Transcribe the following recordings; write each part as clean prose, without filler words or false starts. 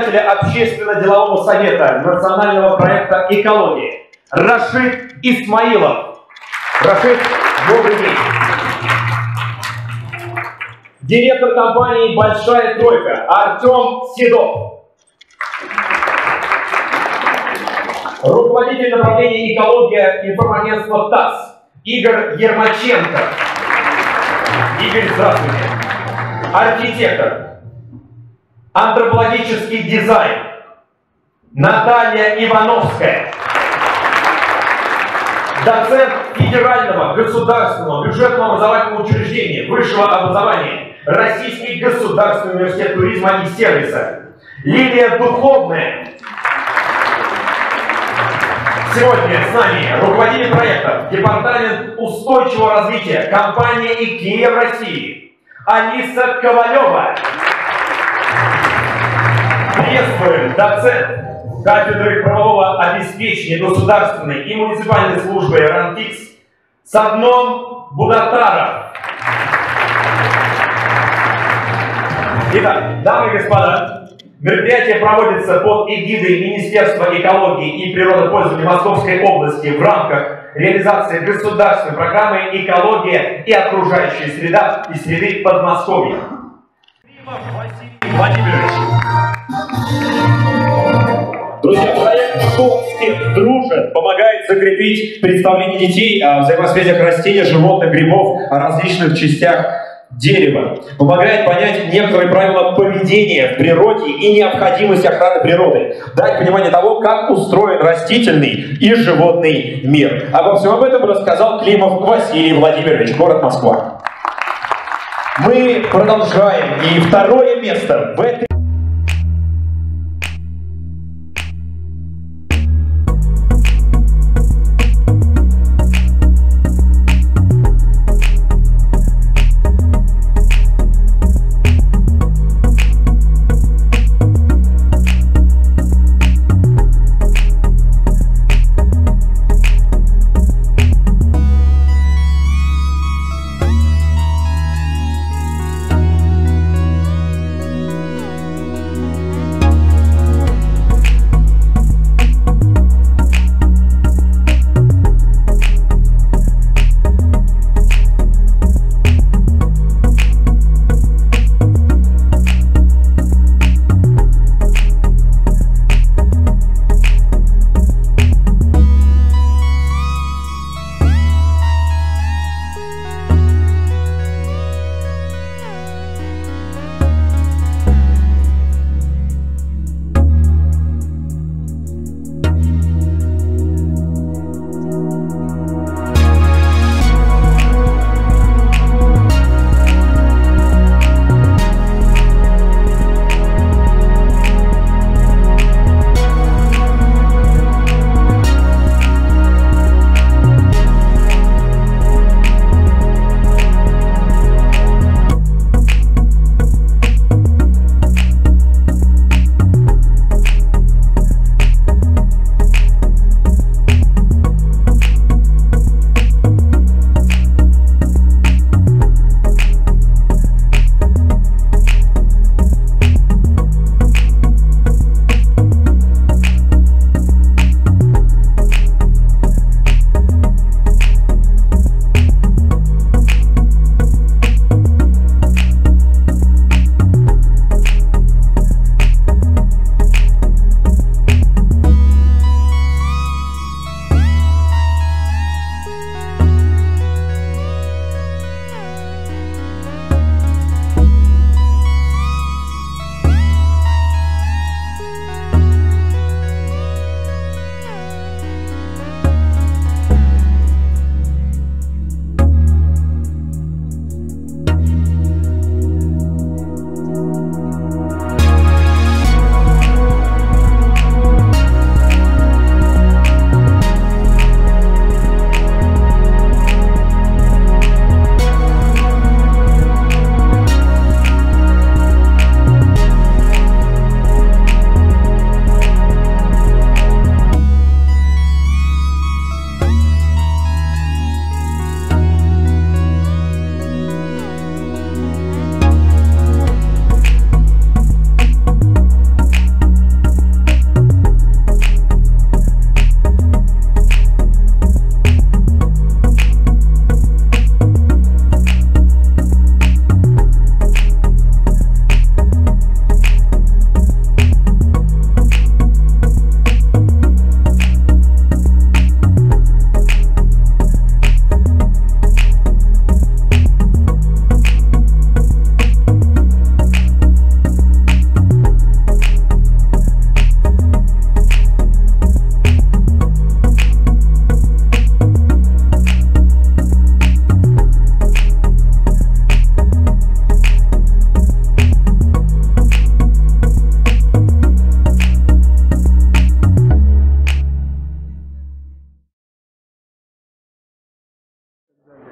председателя Общественно-делового совета национального проекта «Экология» Рашид Исмаилов. Рашид, добрый день. Директор компании «Большая тройка» Артем Седов. Руководитель направления «Экология» информагентства ТАСС Игорь Ермаченко. Игорь, здравствуйте. Архитектор. Антропологический дизайн Наталья Ивановская. Доцент Федерального государственного бюджетного образовательного учреждения высшего образования Российский государственный университет туризма и сервиса Лилия Духовная. Сегодня с нами руководитель проекта Департамент устойчивого развития компании IKEA в России Алиса Ковалева. Приветствуем доцент кафедры правового обеспечения государственной и муниципальной службы РАНХиГС Садном Будатаров. Итак, дамы и господа, мероприятие проводится под эгидой Министерства экологии и природопользования Московской области в рамках реализации государственной программы «Экология и окружающая среда» и среды Подмосковья. Василий Владимирович. Друзья, проект «Холмстед дружит» помогает закрепить представление детей о взаимосвязях растений, животных, грибов, о различных частях дерева. Помогает понять некоторые правила поведения в природе и необходимость охраны природы. Дать понимание того, как устроен растительный и животный мир. Обо всем об этом рассказал Климов Василий Владимирович, город Москва. Мы продолжаем. И второе место в этой...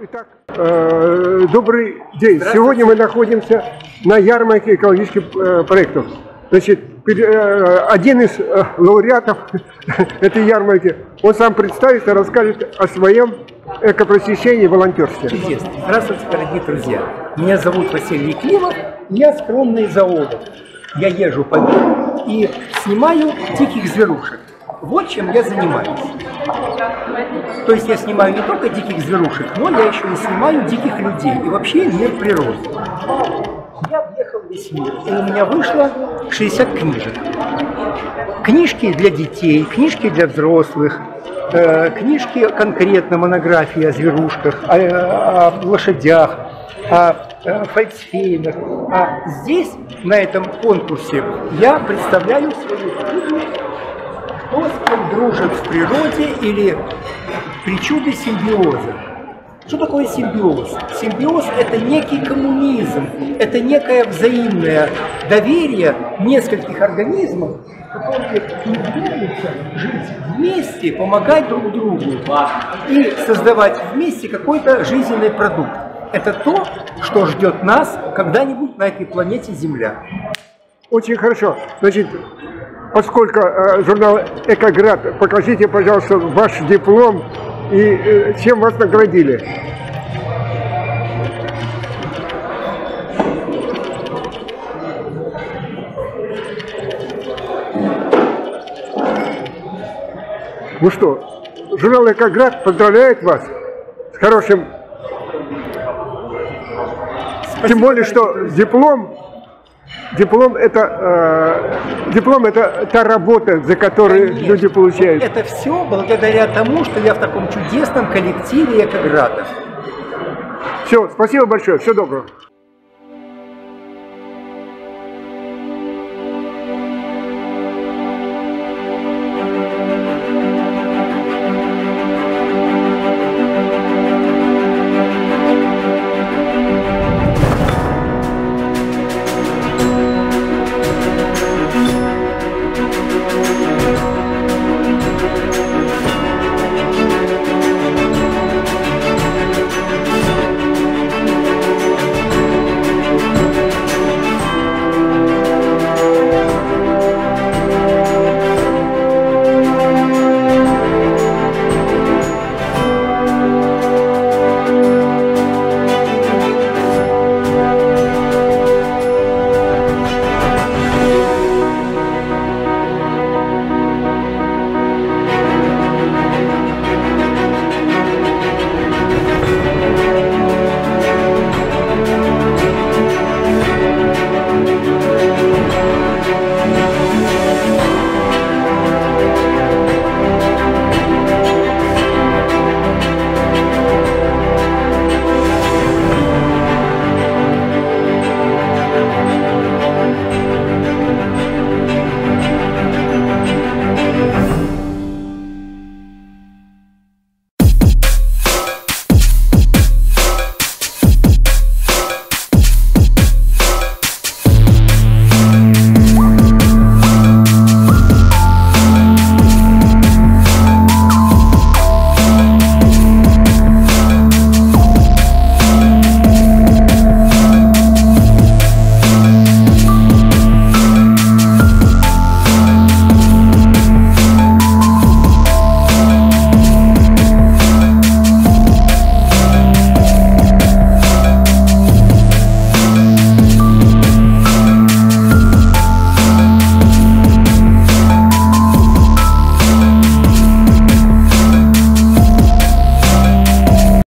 Итак, добрый день. Сегодня мы находимся на ярмарке экологических проектов. Значит, один из лауреатов этой ярмарки, он сам представится, расскажет о своем экопросвещении и волонтерстве. Здравствуйте, дорогие друзья. Меня зовут Василий Климов, я скромный зоолог. Я езжу по миру и снимаю диких зверушек. Вот чем я занимаюсь. То есть я снимаю не только диких зверушек, но я еще и снимаю диких людей и вообще мир природы. Я объехал весь мир, и у меня вышло 60 книжек. Книжки для детей, книжки для взрослых, книжки конкретно, монографии о зверушках, о лошадях, о фольксфейнах. А здесь, на этом конкурсе, я представляю свою книгу «Кто с кем дружит в природе» или «Причуды симбиоза». Что такое симбиоз? Симбиоз – это некий коммунизм, это некое взаимное доверие нескольких организмов, которые умудряются жить вместе, помогать друг другу и создавать вместе какой-то жизненный продукт. Это то, что ждет нас когда-нибудь на этой планете Земля. Очень хорошо. Значит, поскольку журнал «Экоград», покажите, пожалуйста, ваш диплом. И чем вас наградили? Ну что, журнал «Экоград» поздравляет вас с хорошим... Спасибо. Тем более, что диплом – это та работа, за которую люди получают. Вот это все благодаря тому, что я в таком чудесном коллективе «Экоградов». Все, спасибо большое, всего доброго.